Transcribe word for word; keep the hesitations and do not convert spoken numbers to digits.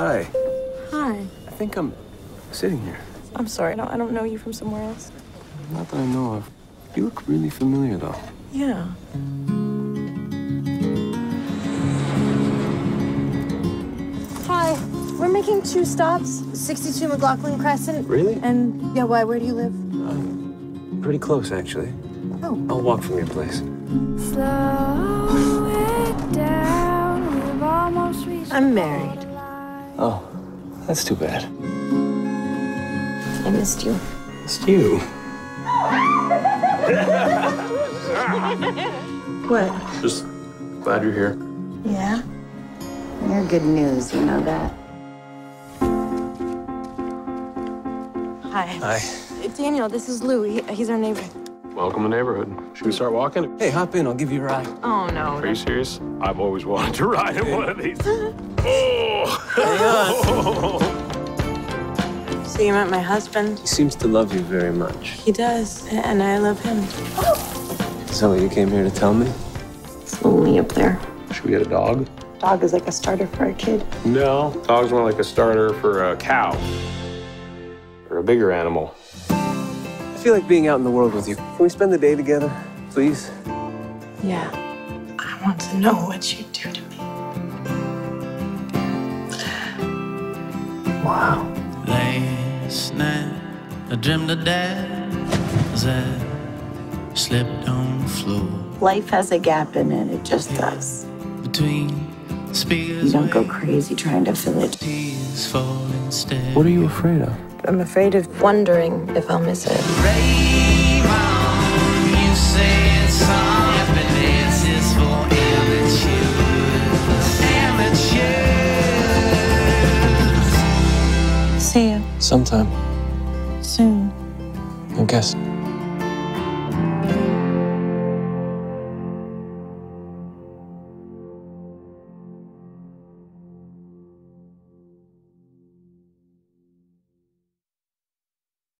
Hi. Hi. I think I'm sitting here. I'm sorry. I don't, I don't know you from somewhere else. Not that I know of. You look really familiar, though. Yeah. Hi. We're making two stops. sixty-two McLaughlin Crescent. Really? And, yeah, why? Where do you live? Um, pretty close, actually. Oh. I'll walk from your place. Slow it down. We've almost reached. I'm married. Oh, that's too bad. I missed you. Missed you? What? Just glad you're here. Yeah? You're good news, you know that. Hi. Hi. Daniel, this is Louie. He's our neighbor. Welcome to the neighborhood. Should we start walking? Hey, hop in. I'll give you a ride. Oh, no. Are no. you serious? I've always wanted to ride in one of these. Oh! Oh. So you met my husband? He seems to love you very much. He does, and I love him. Oh. So you came here to tell me? It's lonely up there. Should we get a dog? Dog is like a starter for a kid. No, dog's more like a starter for a cow. Or a bigger animal. I feel like being out in the world with you. Can we spend the day together, please? Yeah. I want to know what you do to me. Wow. Last night, I dreamed of death as I slept on the floor. Life has a gap in it, it just does. Between you don't go crazy trying to fill it. What are you afraid of? I'm afraid of wondering if I'll miss it. See you. Sometime. Soon. I guess.